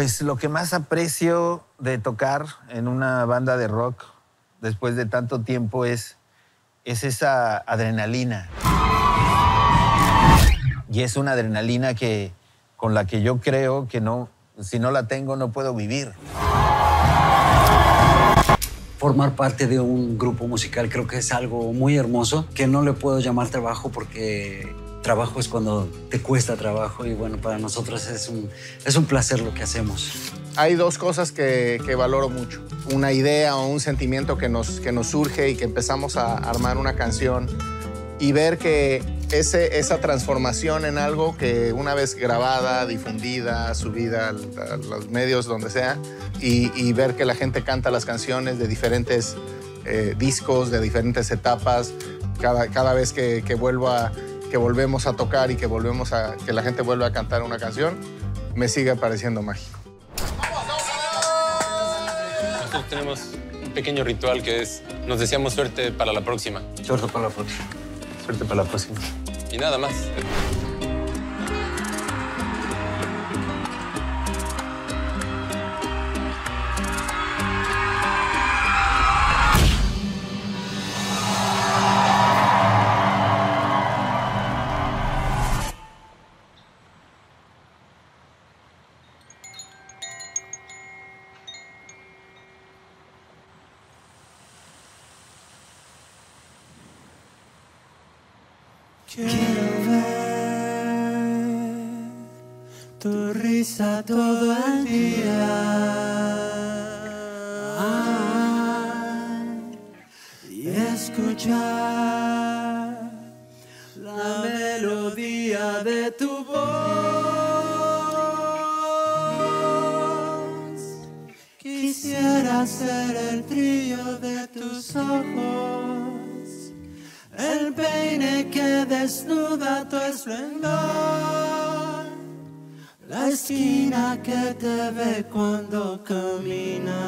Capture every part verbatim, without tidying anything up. Pues lo que más aprecio de tocar en una banda de rock después de tanto tiempo es, es esa adrenalina. Y es una adrenalina que, con la que yo creo que no, si no la tengo no puedo vivir. Formar parte de un grupo musical creo que es algo muy hermoso, que no le puedo llamar trabajo porque... Trabajo es cuando te cuesta trabajo y, bueno, para nosotros es un, es un placer lo que hacemos. Hay dos cosas que, que valoro mucho. Una idea o un sentimiento que nos, que nos surge y que empezamos a armar una canción y ver que ese, esa transformación en algo que una vez grabada, difundida, subida al, a los medios, donde sea, y, y ver que la gente canta las canciones de diferentes eh, discos, de diferentes etapas, cada, cada vez que, que vuelvo a... que volvemos a tocar y que, volvemos a, que la gente vuelva a cantar una canción, me sigue pareciendo mágico. Nosotros tenemos un pequeño ritual que es, nos deseamos suerte para la próxima. Suerte para la próxima. Suerte para la próxima. Y nada más. Quiero ver tu risa todo el día, y escuchar la melodía de tu voz. Quisiera ser el brillo de tus ojos, el peine que desnuda tu esplendor, la esquina que te ve cuando caminas.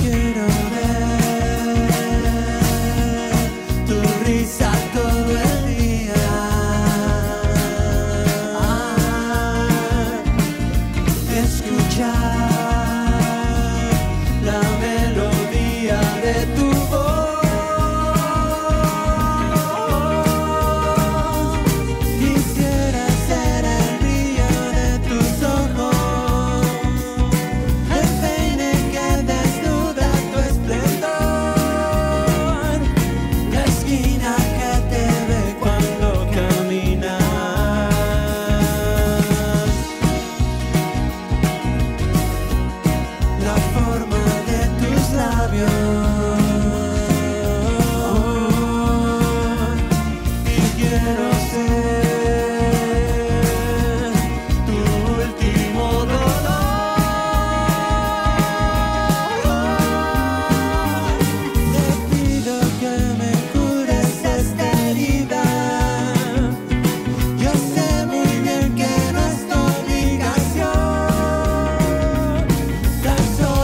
Quiero ver tu risa todo el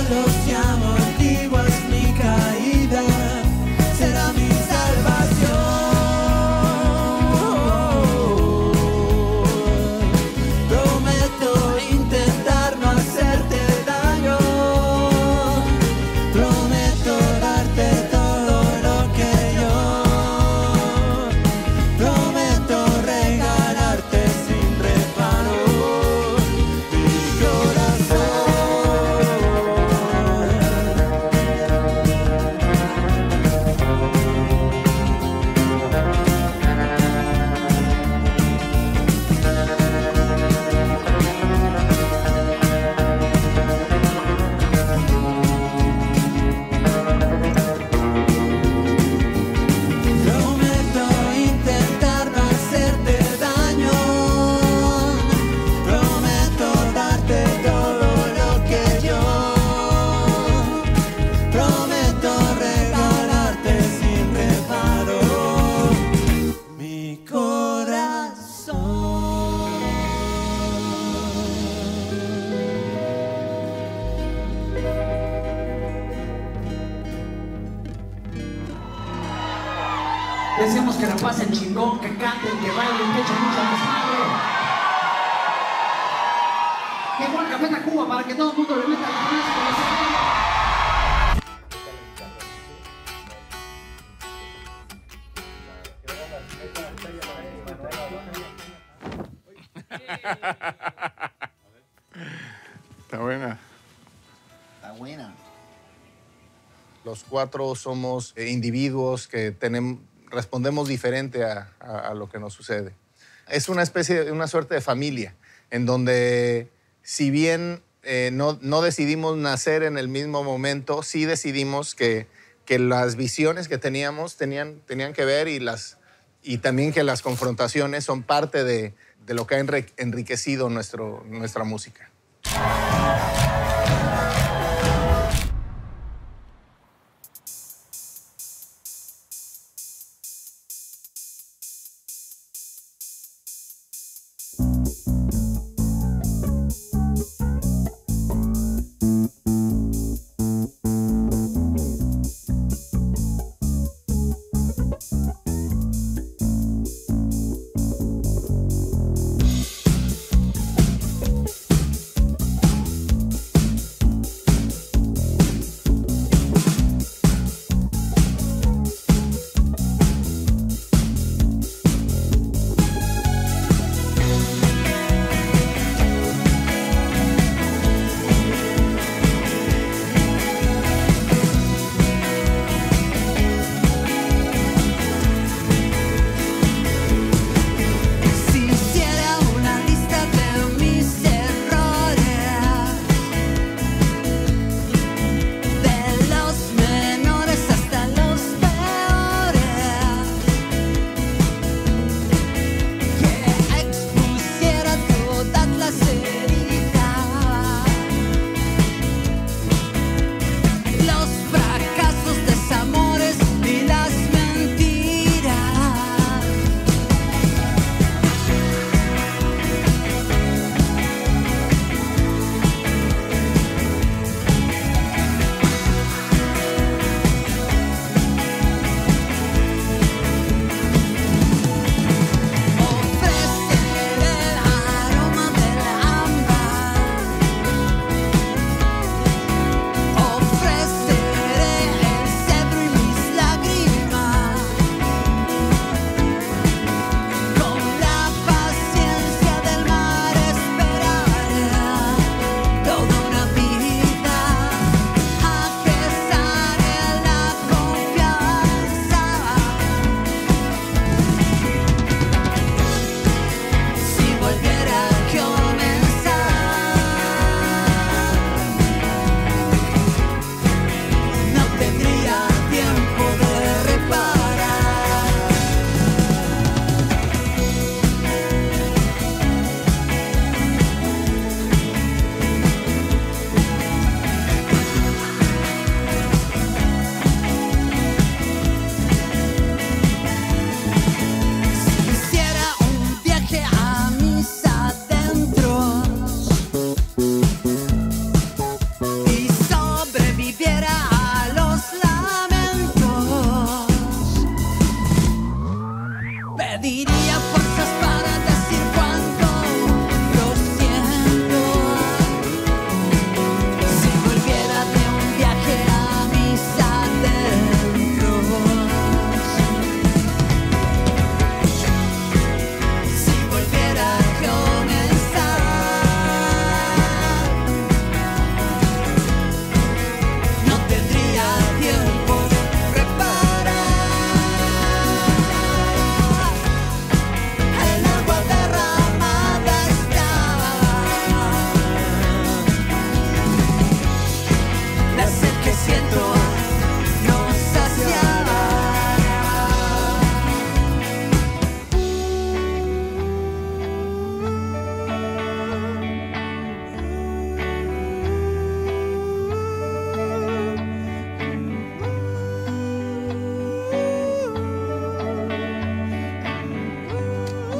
los llamo antiguas mi calle. deseamos que la pasen chingón, que canten, que bailen, que echen mucha desmadre. Que vuelva Café Tacuba para que todo el mundo le meta las manos con los amigos. Está buena. Está buena. Los cuatro somos individuos que tenemos, respondemos diferente a, a, a lo que nos sucede. Es una especie, una suerte de familia, en donde si bien eh, no, no decidimos nacer en el mismo momento, sí decidimos que, que las visiones que teníamos tenían, tenían que ver y, las, y también que las confrontaciones son parte de, de lo que ha enriquecido nuestro, nuestra música.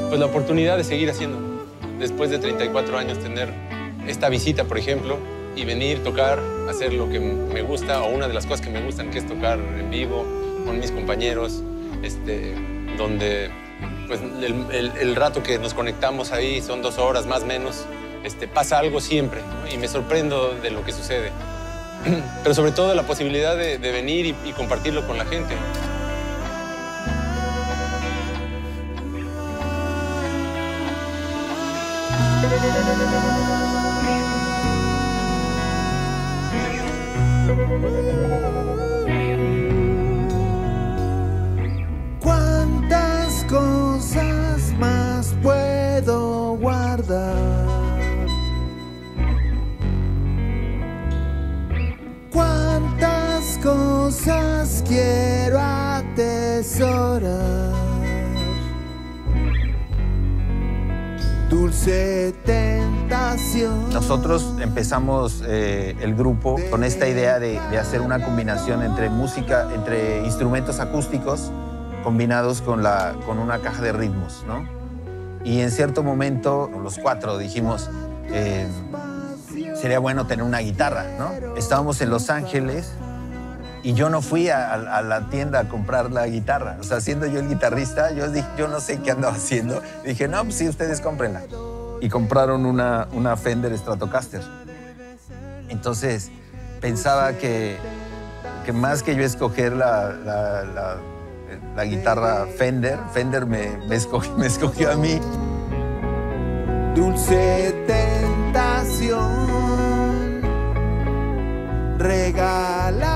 Pues la oportunidad de seguir haciendo. Después de treinta y cuatro años tener esta visita, por ejemplo, y venir, tocar, hacer lo que me gusta o una de las cosas que me gustan, que es tocar en vivo con mis compañeros. Este, donde pues, el, el, el rato que nos conectamos ahí son dos horas más o menos, este, pasa algo siempre, ¿no? Y me sorprendo de lo que sucede. Pero sobre todo la posibilidad de, de venir y, y compartirlo con la gente. ¿Cuántas cosas más puedo guardar? ¿Cuántas cosas quiero atesorar? Dulce tentación. Nosotros empezamos eh, el grupo con esta idea de, de hacer una combinación entre música, entre instrumentos acústicos combinados con, la, con una caja de ritmos, ¿no? Y en cierto momento, los cuatro dijimos, eh, sería bueno tener una guitarra, ¿no? Estábamos en Los Ángeles y yo no fui a, a, a la tienda a comprar la guitarra. O sea, siendo yo el guitarrista, yo, dije, yo no sé qué andaba haciendo. Dije, no, pues sí, ustedes cómprenla. Y compraron una, una Fender Stratocaster. Entonces, pensaba que, que más que yo escoger la, la, la, la guitarra Fender, Fender me, me, escogió, me escogió a mí. Dulce tentación, regala.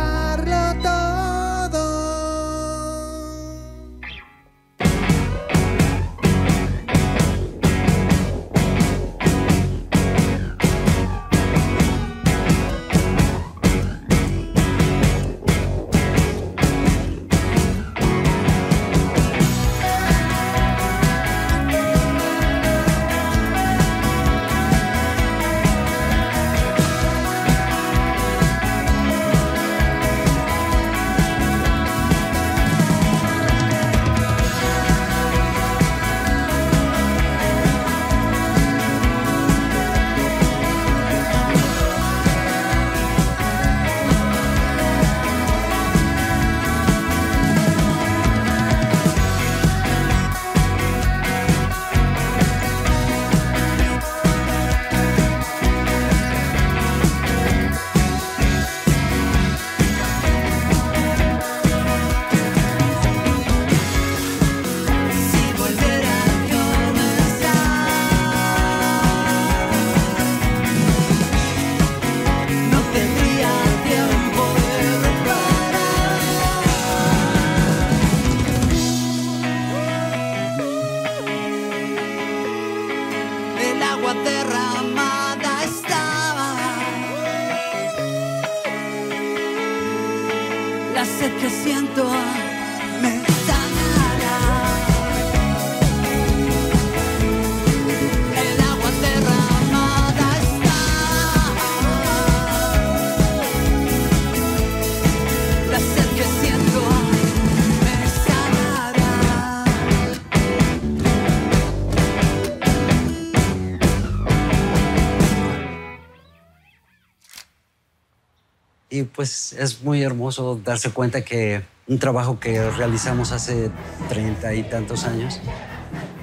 Y pues es muy hermoso darse cuenta que un trabajo que realizamos hace treinta y tantos años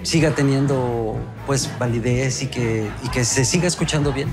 siga teniendo pues validez y que, y que se siga escuchando bien.